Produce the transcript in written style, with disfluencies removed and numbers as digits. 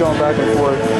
going back and forth.